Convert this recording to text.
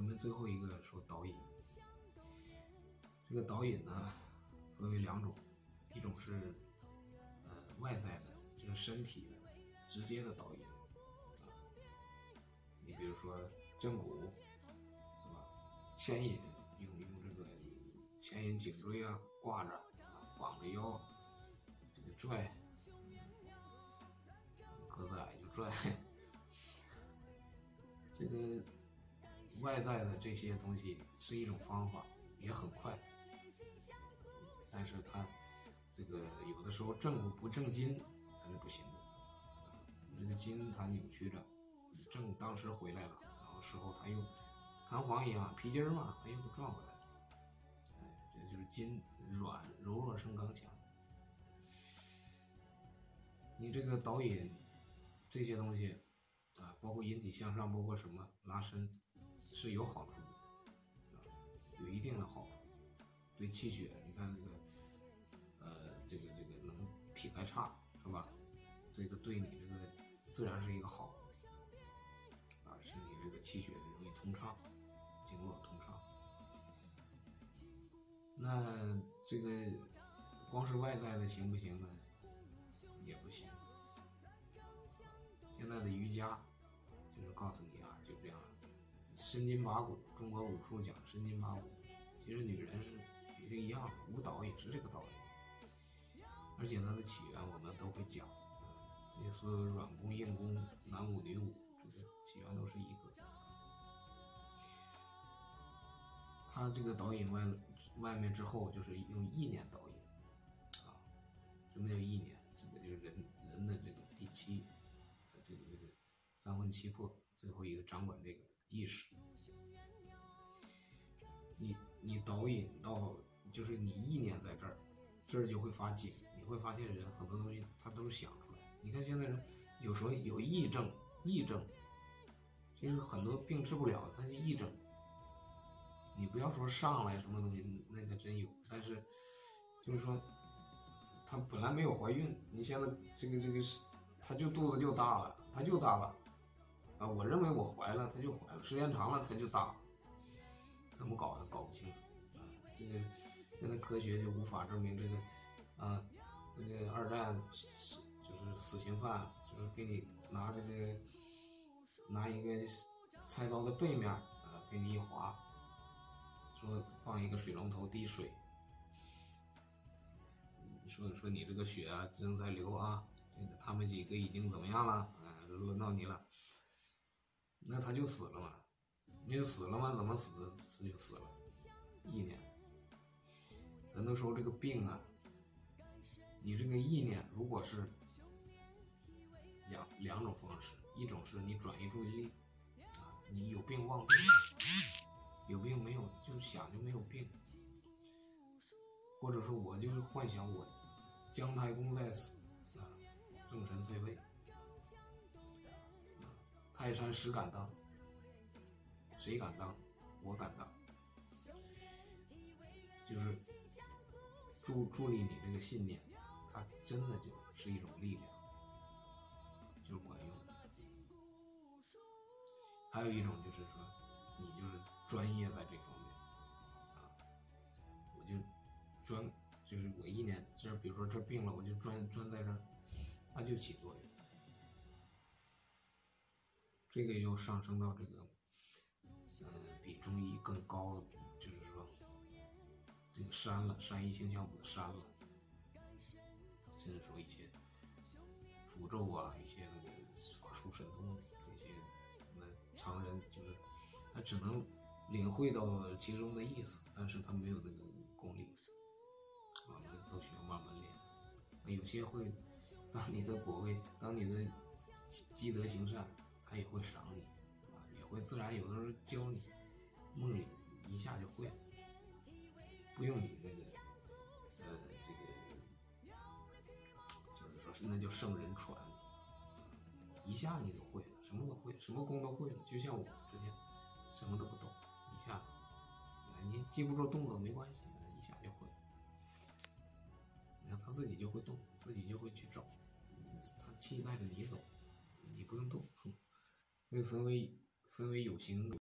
我们最后一个说导引。这个导引呢分为两种，一种是外在的，就是身体的直接的导引，你比如说正骨是吧，牵引用这个牵引颈椎啊，挂着绑着腰，这个拽，个子矮就拽，这个外在的这些东西是一种方法，也很快，但是它这个有的时候正骨不正筋它是不行的，这个筋它扭曲着，正骨当时回来了，然后事后它又弹簧一样皮筋嘛，它又转回来了，这就是筋软，柔弱生刚强。你这个导引这些东西啊，包括引体向上，包括什么拉伸，是有好处的，啊，有一定的好处。对气血，你看那个，这个能体态差是吧？这个对你这个自然是一个好的，啊，身体这个气血容易通畅，经络通畅。那这个光是外在的行不行呢？也不行。现在的瑜伽就是告诉你啊，就这样身筋拔骨，中国武术讲身筋拔骨，其实女人也是一样的，舞蹈也是这个道理，而且它的起源我们都会讲，这些所有软功硬功男舞女舞，这个起源都是一个。他这个导引外面之后就是用意念导引啊，什么叫意念？这个就是人的这个第七，这个三魂七魄，最后一个掌管这个意识。你导引到就是你意念在这儿就会发紧，你会发现人很多东西他都是想出来。你看现在人有时候有癔症，其实很多病治不了，它是癔症。你不要说上来什么东西，那个真有，但是就是说她本来没有怀孕，你现在这个她就肚子就大了，啊，我认为我怀了，她就怀了，时间长了她就大了，怎么搞的搞不清楚啊！这个现在科学就无法证明这个啊，这个二战就是死刑犯，就是给你拿一个菜刀的背面啊，给你一划。说放一个水龙头滴水，说你这个血啊正在流啊，这个他们几个已经怎么样了？轮到你了，那他就死了嘛，你就死了嘛，怎么死？死就死了，意念。很多时候这个病啊，你这个意念如果是两种方式，一种是你转移注意力啊，你有病忘病。有病没有就想就没有病，或者说我就是幻想我姜太公在此啊，正神退位，泰山石敢当，谁敢当？我敢当，就是助力你这个信念，它真的就是一种力量，就是管用的。还有一种就是说你就是专业在这方面啊，我就就是我一年这，比如说这病了，我就专在这儿，它就起作用。这个又上升到这个比中医更高，就是说这个山了，山医形象补的山了，甚至说一些符咒啊，一些那个法术神通，这些那常人就是他只能领会到其中的意思，但是他没有那个功力，我们都需要慢慢练。有些会，当你的果位，当你的积德行善，他也会赏你，啊，也会自然有的时候教你，梦里一下就会了，不用你那个，这个就是说那叫圣人传，一下你就会了，什么都会，什么功都会了，就像我之前什么都不懂，一下你记不住动作没关系，一下就会，然后他自己就会动，自己就会去找，他气带着你走，你不用动。会分为有形。